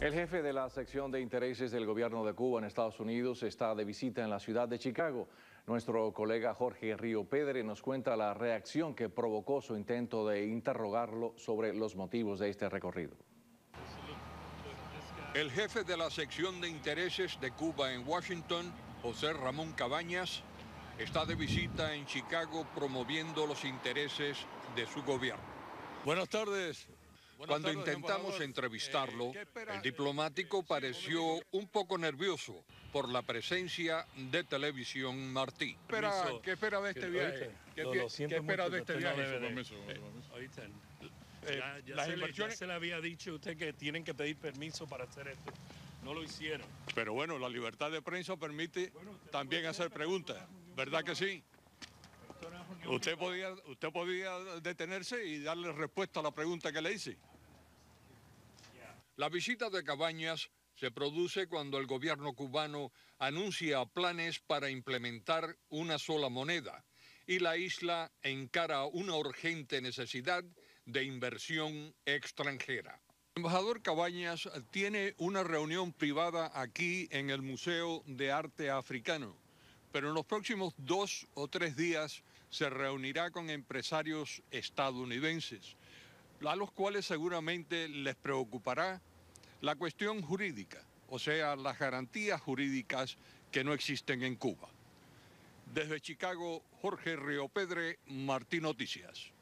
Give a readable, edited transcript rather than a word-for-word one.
El jefe de la sección de intereses del gobierno de Cuba en Estados Unidos está de visita en la ciudad de Chicago. Nuestro colega Jorge Riopedre nos cuenta la reacción que provocó su intento de interrogarlo sobre los motivos de este recorrido. El jefe de la sección de intereses de Cuba en Washington, José Ramón Cabañas, está de visita en Chicago promoviendo los intereses de su gobierno. Buenas tardes. Cuando intentamos entrevistarlo, el diplomático pareció un poco nervioso por la presencia de Televisión Martí. ¿Qué espera de este viaje? ¿Qué espera de este viaje? Las inversiones... se le había dicho a usted que tienen que pedir permiso para hacer esto. No lo hicieron. Pero bueno, la libertad de prensa permite también hacer preguntas, ¿verdad que sí? Usted podía detenerse y darle respuesta a la pregunta que le hice. La visita de Cabañas se produce cuando el gobierno cubano anuncia planes para implementar una sola moneda y la isla encara una urgente necesidad de inversión extranjera. El embajador Cabañas tiene una reunión privada aquí en el Museo de Arte Africano, pero en los próximos 2 o 3 días se reunirá con empresarios estadounidenses, a los cuales seguramente les preocupará la cuestión jurídica, o sea, las garantías jurídicas que no existen en Cuba. Desde Chicago, Jorge Riopedre, Martí Noticias.